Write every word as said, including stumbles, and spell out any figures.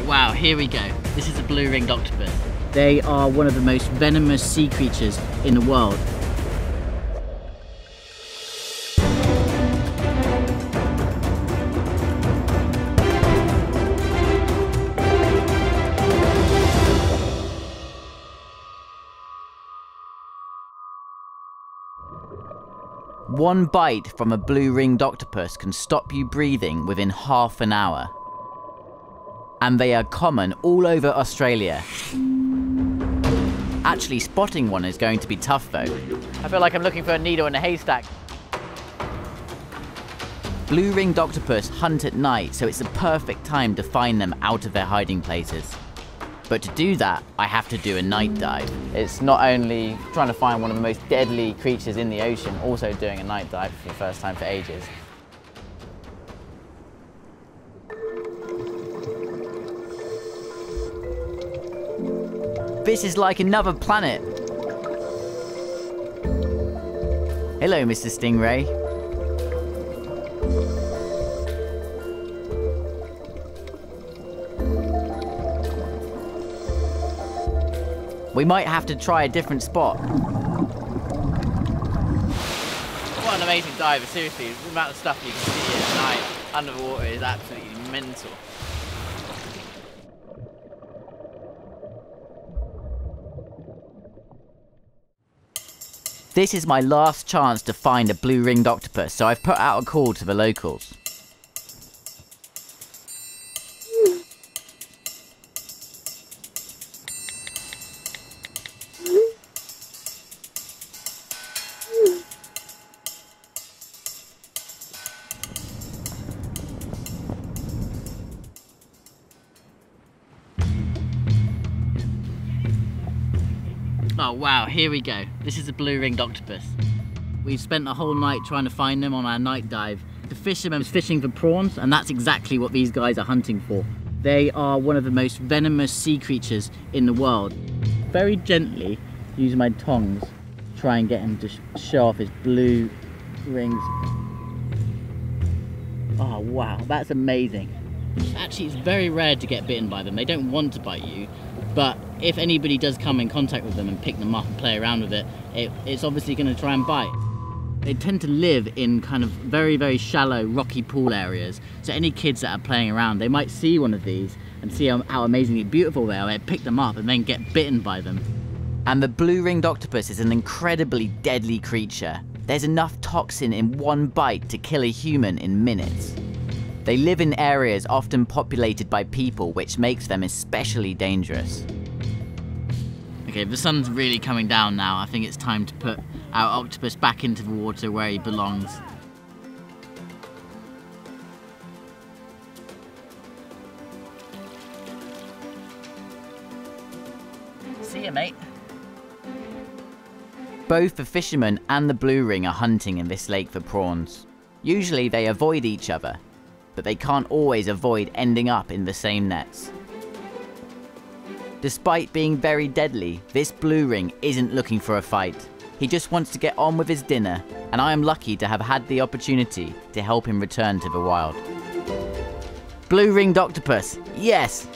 Oh wow, here we go. This is the blue ringed octopus. They are one of the most venomous sea creatures in the world. One bite from a blue ringed octopus can stop you breathing within half an hour. And they are common all over Australia. Actually spotting one is going to be tough though. I feel like I'm looking for a needle in a haystack. Blue ringed octopus hunt at night, so it's the perfect time to find them out of their hiding places. But to do that, I have to do a night dive. It's not only trying to find one of the most deadly creatures in the ocean, also doing a night dive for the first time for ages. This is like another planet. Hello, Mister Stingray. We might have to try a different spot. What an amazing diver, seriously. The amount of stuff you can see here tonight underwater is absolutely mental. This is my last chance to find a blue ringed octopus, so I've put out a call to the locals. Oh wow, here we go. This is a blue ringed octopus. We've spent the whole night trying to find them on our night dive. The fisherman was fishing for prawns, and that's exactly what these guys are hunting for. They are one of the most venomous sea creatures in the world. Very gently, using my tongs, try and get him to show off his blue rings. Oh wow, that's amazing. Actually, it's very rare to get bitten by them. They don't want to bite you, but if anybody does come in contact with them and pick them up and play around with it, it it's obviously going to try and bite. They tend to live in kind of very, very shallow, rocky pool areas. So any kids that are playing around, they might see one of these and see how, how amazingly beautiful they are. They pick them up and then get bitten by them. And the blue ringed octopus is an incredibly deadly creature. There's enough toxin in one bite to kill a human in minutes. They live in areas often populated by people, which makes them especially dangerous. Okay, the sun's really coming down now. I think it's time to put our octopus back into the water where he belongs. See ya, mate. Both the fisherman and the blue ring are hunting in this lake for prawns. Usually they avoid each other, but they can't always avoid ending up in the same nets. Despite being very deadly, this blue ring isn't looking for a fight. He just wants to get on with his dinner, and I am lucky to have had the opportunity to help him return to the wild. Blue ringed octopus, yes!